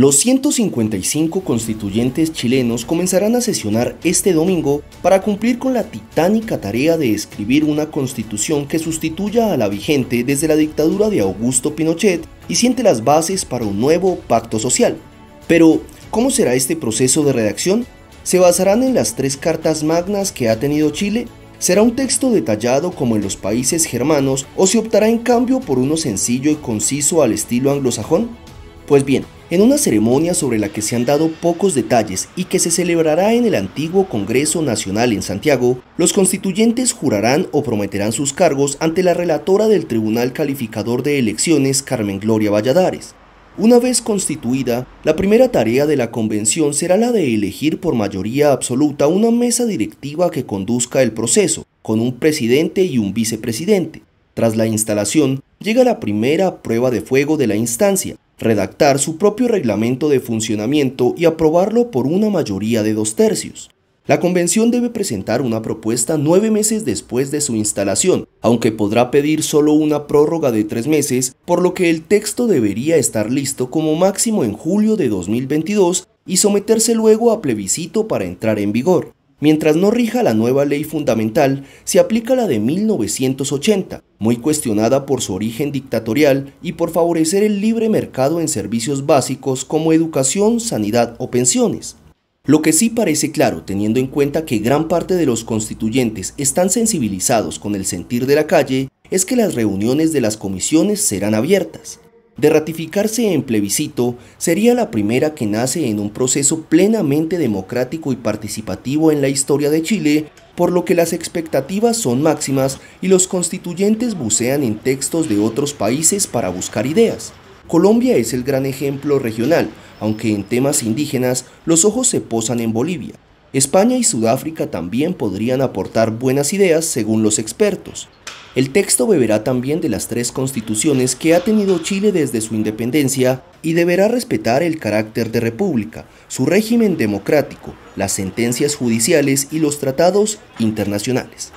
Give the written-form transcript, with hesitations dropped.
Los 155 constituyentes chilenos comenzarán a sesionar este domingo para cumplir con la titánica tarea de escribir una constitución que sustituya a la vigente desde la dictadura de Augusto Pinochet y siente las bases para un nuevo pacto social. Pero, ¿cómo será este proceso de redacción? ¿Se basarán en las tres cartas magnas que ha tenido Chile? ¿Será un texto detallado como en los países germanos o se optará en cambio por uno sencillo y conciso al estilo anglosajón? Pues bien, en una ceremonia sobre la que se han dado pocos detalles y que se celebrará en el antiguo Congreso Nacional en Santiago, los constituyentes jurarán o prometerán sus cargos ante la relatora del Tribunal Calificador de Elecciones, Carmen Gloria Valladares. Una vez constituida, la primera tarea de la convención será la de elegir por mayoría absoluta una mesa directiva que conduzca el proceso, con un presidente y un vicepresidente. Tras la instalación, llega la primera prueba de fuego de la instancia, redactar su propio reglamento de funcionamiento y aprobarlo por una mayoría de 2/3. La convención debe presentar una propuesta 9 meses después de su instalación, aunque podrá pedir solo una prórroga de 3 meses, por lo que el texto debería estar listo como máximo en julio de 2022 y someterse luego a plebiscito para entrar en vigor. Mientras no rija la nueva ley fundamental, se aplica la de 1980, muy cuestionada por su origen dictatorial y por favorecer el libre mercado en servicios básicos como educación, sanidad o pensiones. Lo que sí parece claro, teniendo en cuenta que gran parte de los constituyentes están sensibilizados con el sentir de la calle, es que las reuniones de las comisiones serán abiertas. De ratificarse en plebiscito, sería la primera que nace en un proceso plenamente democrático y participativo en la historia de Chile, por lo que las expectativas son máximas y los constituyentes bucean en textos de otros países para buscar ideas. Colombia es el gran ejemplo regional, aunque en temas indígenas los ojos se posan en Bolivia. España y Sudáfrica también podrían aportar buenas ideas según los expertos. El texto beberá también de las 3 constituciones que ha tenido Chile desde su independencia y deberá respetar el carácter de república, su régimen democrático, las sentencias judiciales y los tratados internacionales.